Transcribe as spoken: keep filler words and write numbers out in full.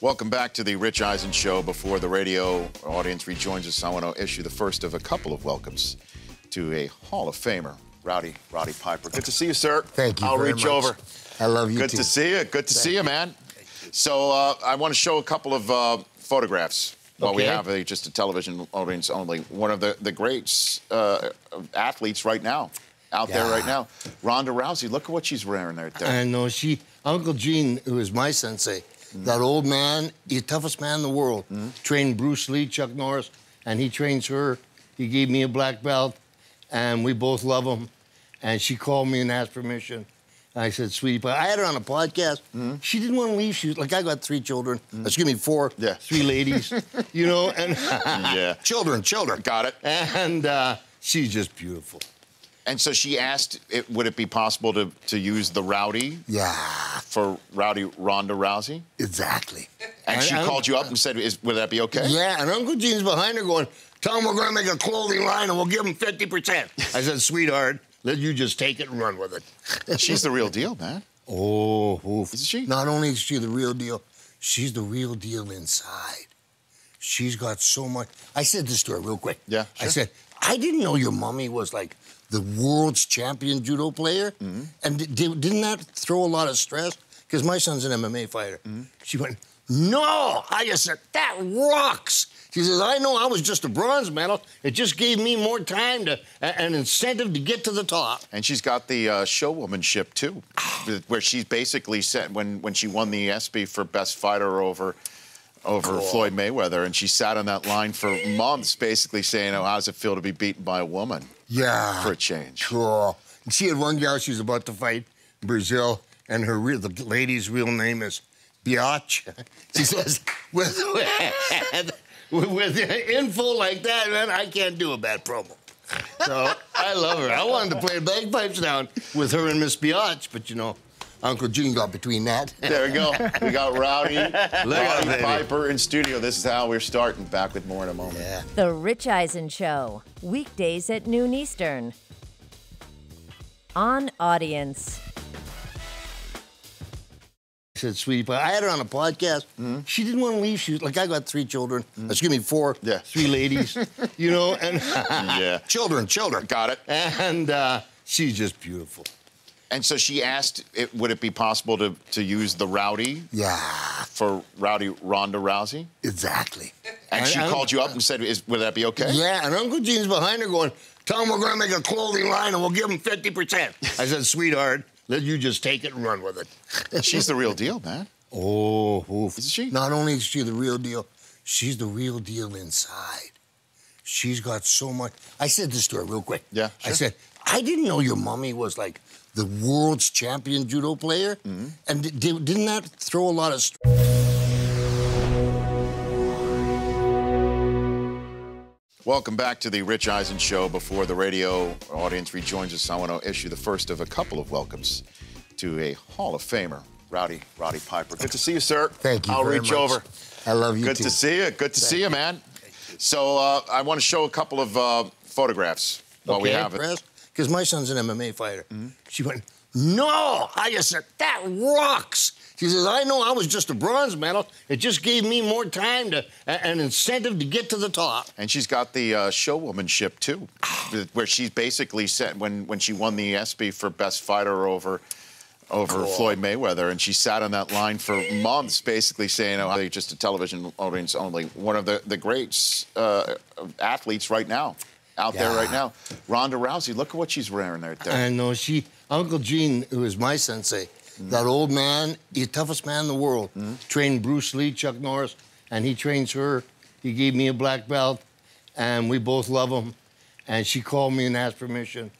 Welcome back to the Rich Eisen Show. Before the radio audience rejoins us, I want to issue the first of a couple of welcomes to a Hall of Famer, Rowdy Roddy Piper. Good to see you, sir. Thank you. I'll very reach much. over. I love you. Good too. to see you. Good to Thank see you, man. You. So uh, I want to show a couple of uh, photographs. Well, okay. we have a, just a television audience only. One of the, the great uh, athletes right now, out yeah. there right now, Ronda Rousey. Look at what she's wearing there. there. I know. She, Uncle Gene, who is my sensei, mm. that old man, the toughest man in the world, mm. trained Bruce Lee, Chuck Norris, and he trains her. He gave me a black belt, and we both love him. And she called me and asked permission. I said, sweetie, but I had her on a podcast. Mm-hmm. She didn't want to leave. She was like, I got three children. Mm-hmm. Excuse me, four. Yeah. Three ladies. You know, and yeah. children, children. Got it. And uh, she's just beautiful. And so she asked, it, would it be possible to, to use the Rowdy? Yeah. For Rowdy Ronda Rousey? Exactly. And, and she called you up and said, Is, would that be okay? Yeah, and Uncle Gene's behind her going, tell him we're going to make a clothing line and we'll give him fifty percent. I said, sweetheart, let you just take it and run with it. She's the real deal, man. Oh, oof. Isn't she? Not only is she the real deal, she's the real deal inside. She's got so much. I said this to her real quick. Yeah, sure. I said, I didn't know your mommy was like the world's champion judo player. Mm-hmm. And didn't that throw a lot of stress? Because my son's an M M A fighter. Mm-hmm. She went, no! I just said, that rocks! She says, I know I was just a bronze medal. It just gave me more time to, an incentive to get to the top. And she's got the uh, showwomanship, too, where she's basically said, when, when she won the E S P Y for Best Fighter over, over cool. Floyd Mayweather, and she sat on that line for months, basically saying, oh, how does it feel to be beaten by a woman? Yeah. For a change. Cool. And she had one gal she's about to fight, Brazil, and her real, the lady's real name is Biatch. She says, with... With info like that, man, I can't do a bad promo. So I love her. I wanted to play bagpipes down with her and Miss Biatch, but you know, Uncle Gene got between that. There we go. We got Rowdy, Roddy Piper in studio. This is how we're starting. Back with more in a moment. Yeah. The Rich Eisen Show, weekdays at noon Eastern. On Audience. I said, sweetie, but I had her on a podcast. Mm-hmm. She didn't want to leave. She was like, I got three children. Mm-hmm. Excuse me, four. Yeah. Three ladies. You know, and yeah. children, children. Got it. And uh, she's just beautiful. And so she asked, it, would it be possible to, to use the Rowdy? Yeah. For Rowdy Ronda Rousey? Exactly. And, and she I'm, called you up and said, Is, would that be okay? Yeah, and Uncle Gene's behind her going, tell him we're going to make a clothing line and we'll give him fifty percent. I said, sweetheart, let you just take it and run with it. She's the real deal, man. Oh, oof. Isn't she? Not only is she the real deal, she's the real deal inside. She's got so much. I said this to her real quick. Yeah, sure. I said, I didn't know your mommy was like the world's champion judo player. Mm-hmm. And didn't that throw a lot of stress? Welcome back to the Rich Eisen Show. Before the radio audience rejoins us, I want to issue the first of a couple of welcomes to a Hall of Famer, Rowdy Roddy Piper. Good to see you, sir. Thank you. I'll very reach much. over. I love you. Good too. to see you. Good to Thank see you, man. You. So uh, I want to show a couple of uh, photographs while okay, we have it. Because my son's an M M A fighter. Mm-hmm. She went, no! I just said, that rocks! She says, I know I was just a bronze medal. It just gave me more time to, an incentive to get to the top. And she's got the uh, showwomanship, too, where she's basically said, when, when she won the E S P Y for Best Fighter over, over cool. Floyd Mayweather, and she sat on that line for months, basically saying, oh, they're just a television audience only. One of the, the great uh, athletes right now, out yeah. there right now, Ronda Rousey. Look at what she's wearing there. there. I know. She, Uncle Gene, who is my sensei, Mm-hmm. that old man, the toughest man in the world, mm-hmm. trained Bruce Lee, Chuck Norris, and he trains her. He gave me a black belt, and we both love him. And she called me and asked permission.